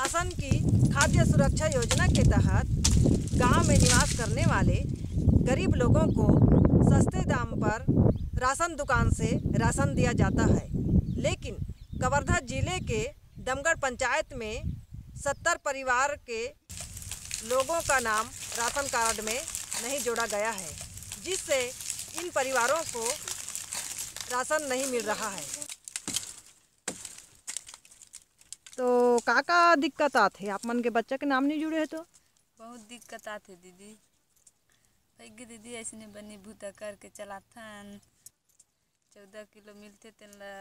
शासन की खाद्य सुरक्षा योजना के तहत गांव में निवास करने वाले गरीब लोगों को सस्ते दाम पर राशन दुकान से राशन दिया जाता है, लेकिन कवर्धा जिले के दमगढ़ पंचायत में 70 परिवार के लोगों का नाम राशन कार्ड में नहीं जोड़ा गया है, जिससे इन परिवारों को राशन नहीं मिल रहा है। तो काका दिक्कत आते आप मन के बच्चा के नाम नहीं जुड़े है तो बहुत दिक्कत आते दीदी पैगे दीदी ऐसे ने बनी भूता करके चलाथन 14 किलो मिलते तेन ला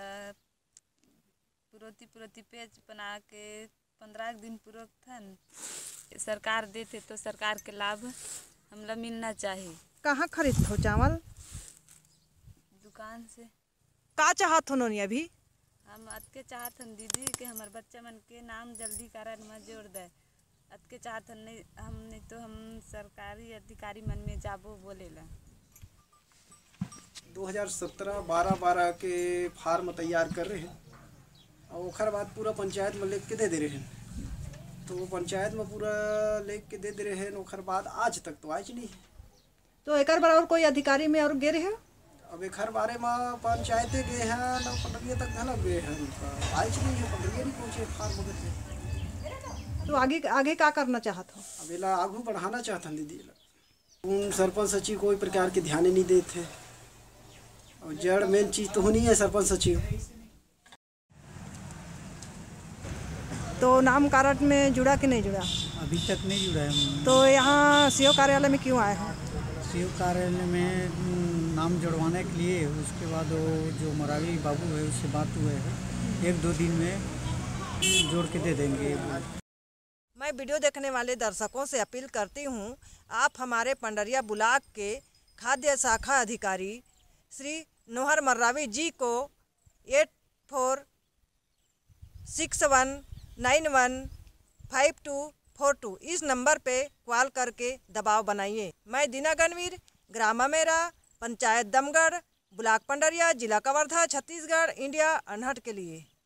पुरोती पुरोती पेज बना के 15 दिन पूरक थन सरकार देते तो सरकार के लाभ हमला मिलना चाहिए। कहाँ खरीद हो चावल? दुकान से। का चाहत हो अभी? हम अतके चाहत हन दीदी कि हमारे बच्चा मन के नाम जल्दी कारण में जोड़ दे, अतके चाहत हन नहीं हम नहीं तो हम सरकारी अधिकारी मन में जाबो बोलेला। 2017-12 के फार्म तैयार कर रहे हैं और ओखर बाद पूरा पंचायत में लेके दे रहे हैं, तो पंचायत में पूरा लेके दे रहे हैं ओखर बाद आज तक तो आज नहीं है। तो एक बार और कोई अधिकारी में और गे रहे हैं? अब एक बारे में पंचायत गए हैं न पंडरिया तक धलक गए हैं आज नहीं है, पंडरिया नहीं पहुँचे फार्म वगैरह। तो आगे आगे क्या करना चाहता हूँ? अब इला आगू बढ़ाना चाहता हूँ दीदी। उन सरपंच सचिव कोई प्रकार के ध्यान ही नहीं देते और जड़ मेन चीज़ तो होनी है सरपंच सचिव। तो नाम कार्ड में जुड़ा कि नहीं जुड़ा? अभी तक नहीं जुड़ा है। तो यहाँ सीओ कार्यालय में क्यों आए हैं? सीओ कार्यालय में नाम जुड़वाने के लिए, उसके बाद वो जो मरावी बाबू है उससे बात हुए है 1-2 दिन में जोड़ के दे देंगे। मैं वीडियो देखने वाले दर्शकों से अपील करती हूँ, आप हमारे पंडरिया ब्लॉक के खाद्य शाखा अधिकारी श्री नोहर मरावी जी को 8461915242 इस नंबर पे कॉल करके दबाव बनाइए। मैं दीना गणवीर, ग्राम ममेरा, पंचायत दमगढ़, ब्लॉक पंडरिया, जिला कवर्धा, छत्तीसगढ़, इंडिया अनहर्ड के लिए।